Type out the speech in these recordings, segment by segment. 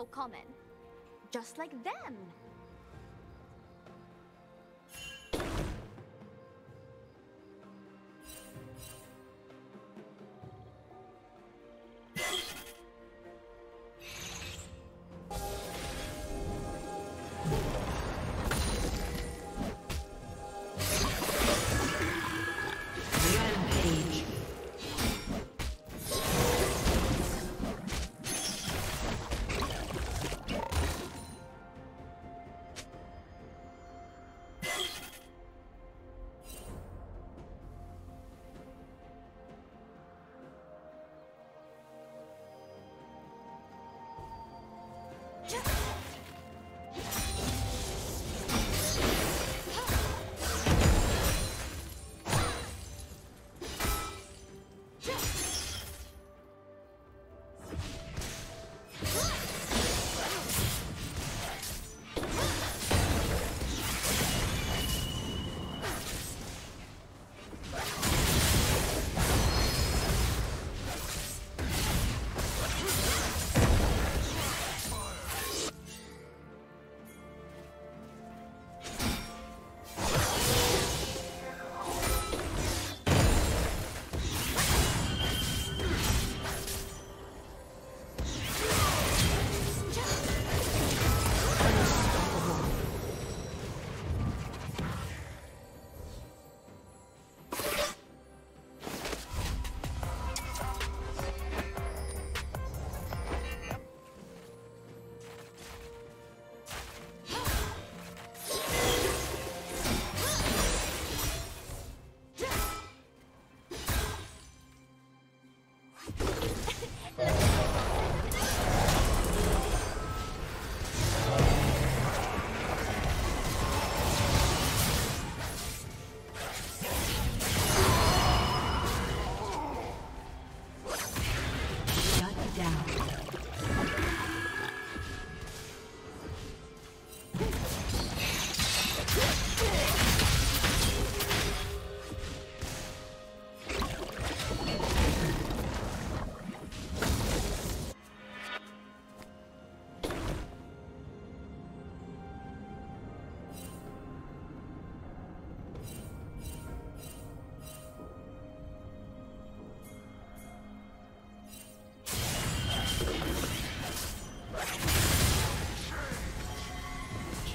so common. Just like them.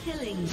Killing.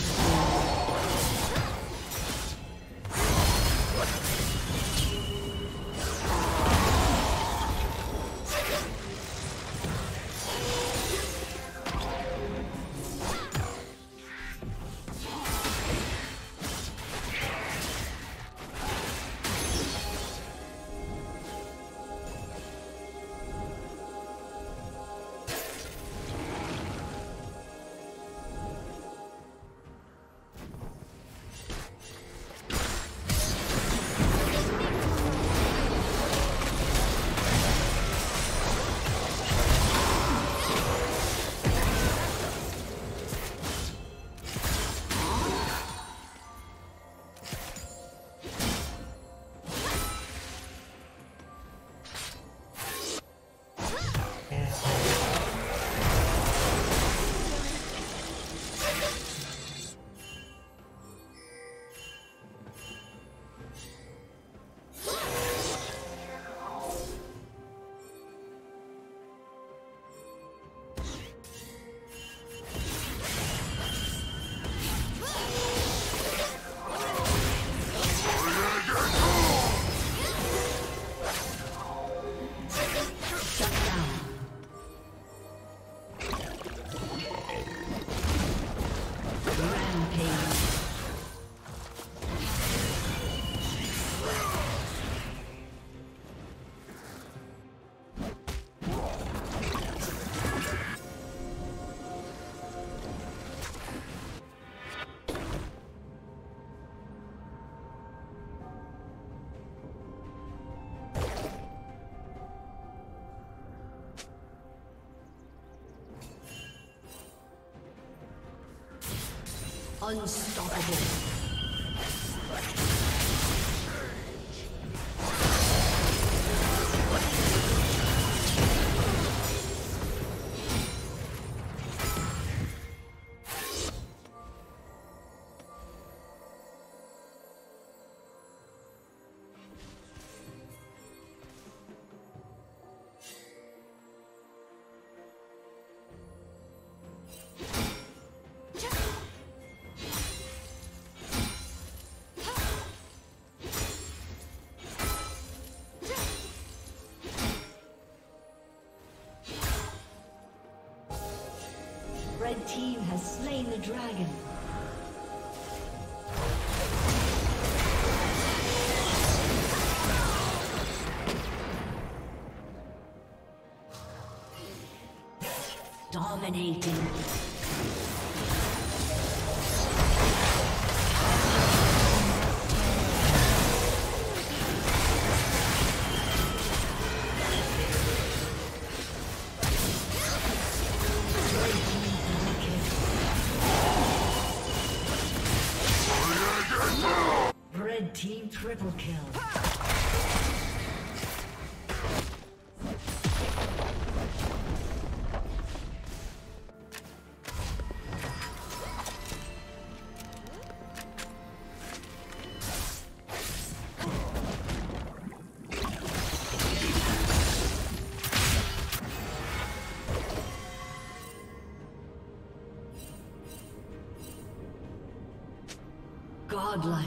Unstoppable. Red team has slain the dragon. Dominating. Triple kill. Godlike.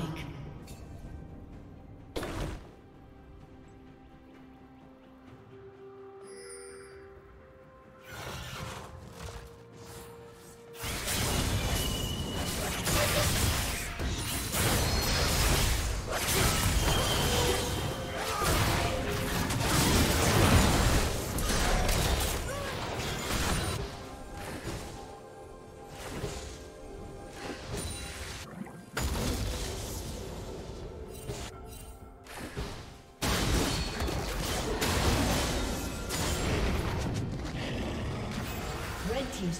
Team's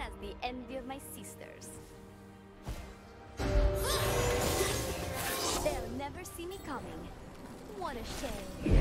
known as the envy of my sisters. They'll never see me coming. What a shame.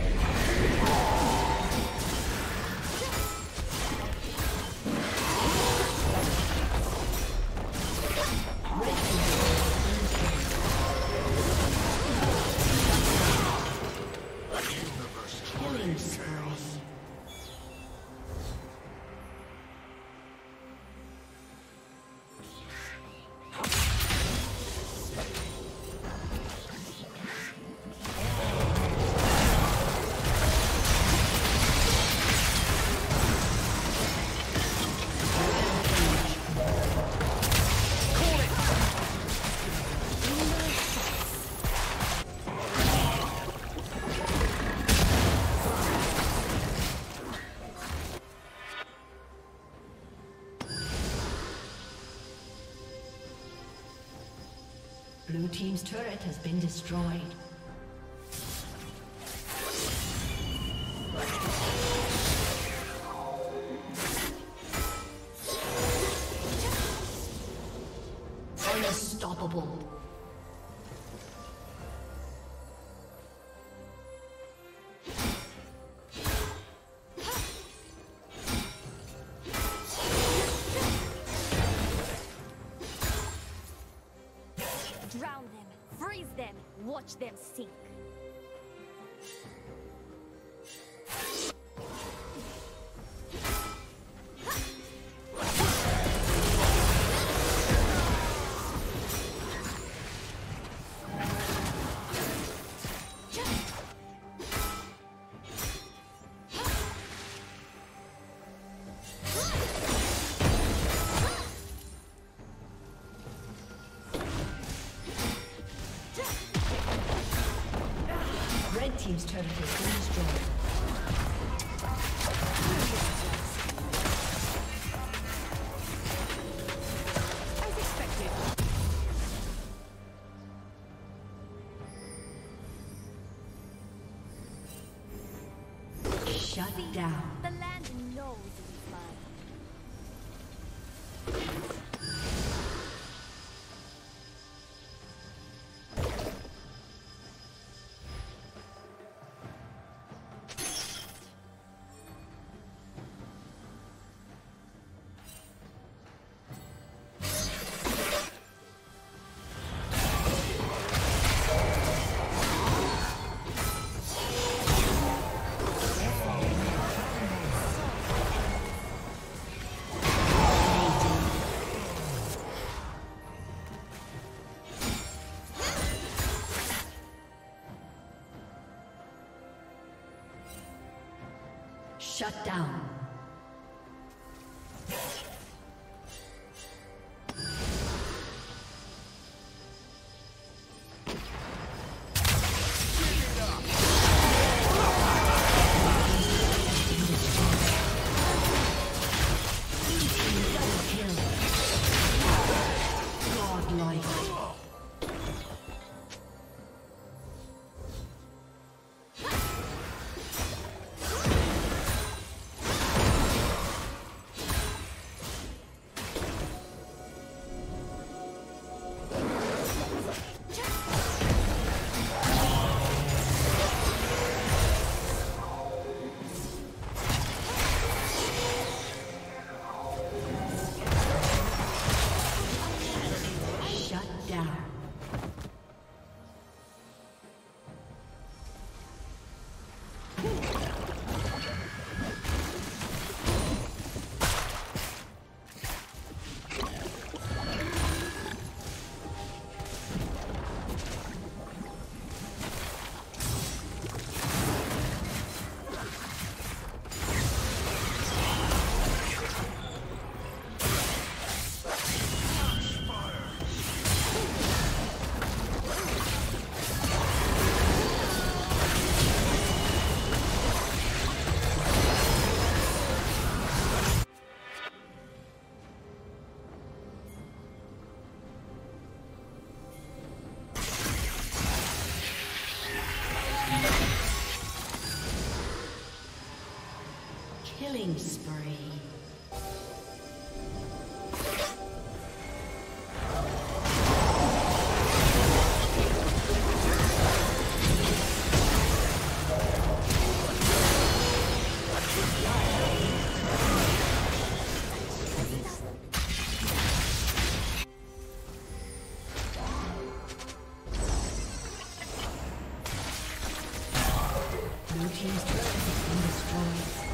Blue team's turret has been destroyed. Unstoppable. Watch them sink. Team's turret has been destroyed. Shut down. team's turret has been destroyed.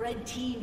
Red team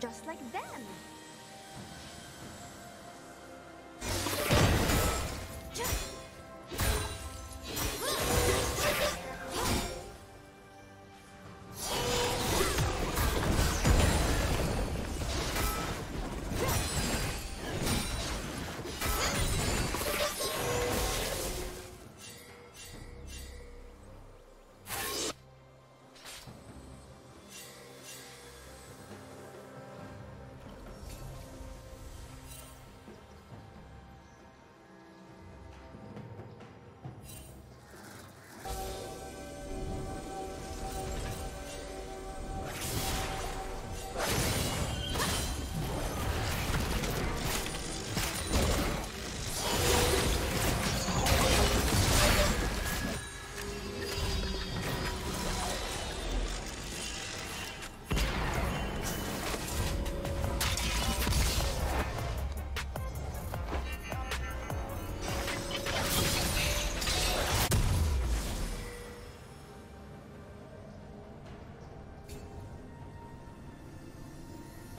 Just like them.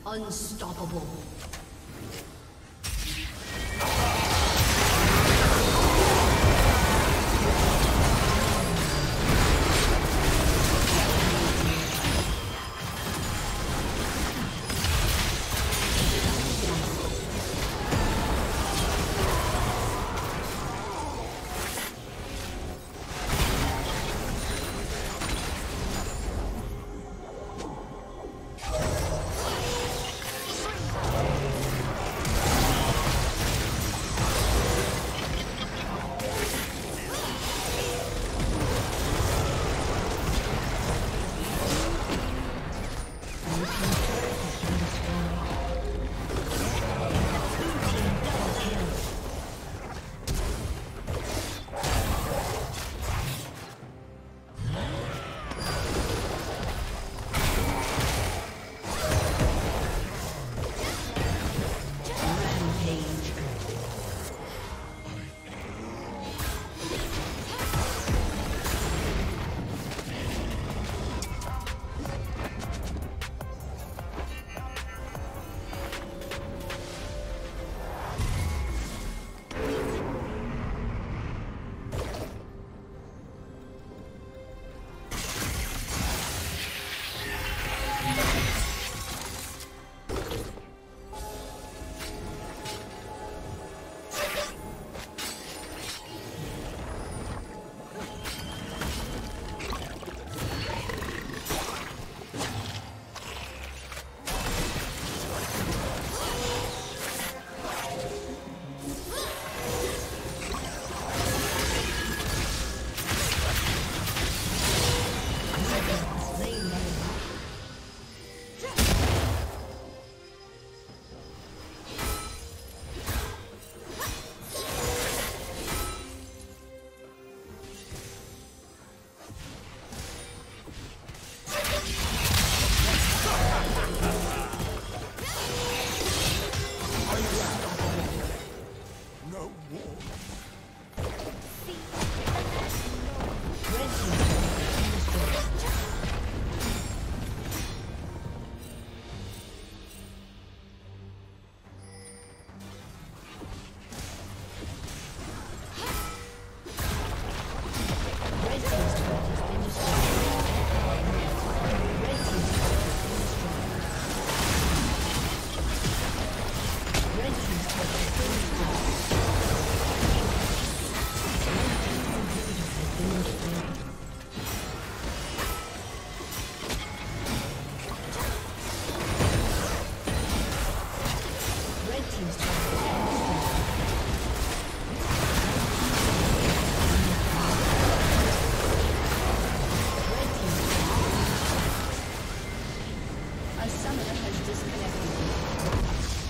Unstoppable.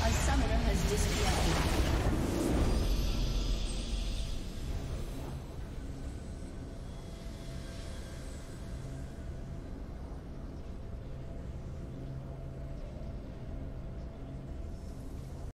A A summoner has disconnected.